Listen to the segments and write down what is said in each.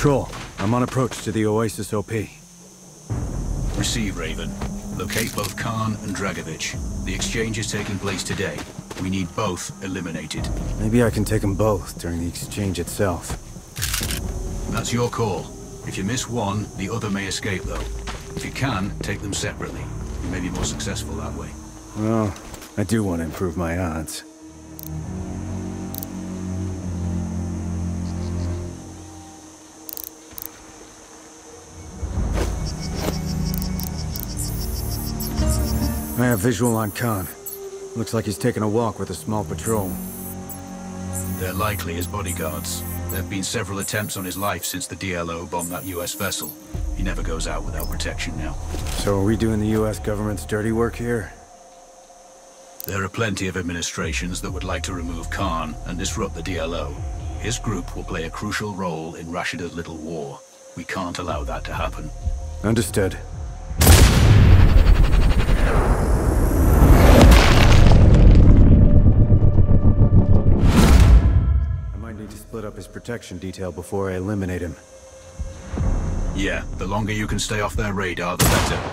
Control, I'm on approach to the Oasis OP. Receive, Raven. Locate both Khan and Dragovich. The exchange is taking place today. We need both eliminated. Maybe I can take them both during the exchange itself. That's your call. If you miss one, the other may escape, though. If you can, take them separately. You may be more successful that way. Well, I do want to improve my odds. I have visual on Khan. Looks like he's taking a walk with a small patrol. They're likely his bodyguards. There have been several attempts on his life since the DLO bombed that US vessel. He never goes out without protection now. So are we doing the US government's dirty work here? There are plenty of administrations that would like to remove Khan and disrupt the DLO. His group will play a crucial role in Rashida's little war. We can't allow that to happen. Understood. Split up his protection detail before I eliminate him. Yeah, the longer you can stay off their radar, the better.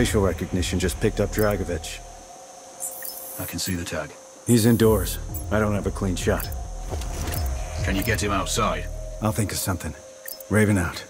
Facial recognition just picked up Dragovich. I can see the tag. He's indoors. I don't have a clean shot. Can you get him outside? I'll think of something. Raven out.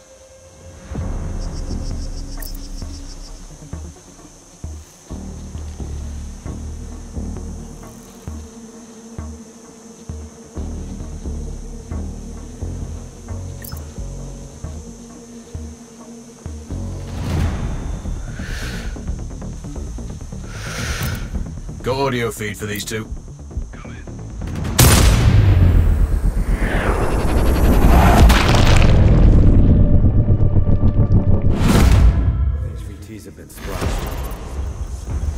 Got audio feed for these two. Come in. HVTs have been splashed.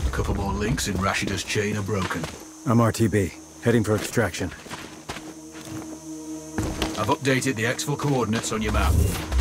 A couple more links in Rashida's chain are broken. I'm RTB, heading for extraction. I've updated the Exfil coordinates on your map.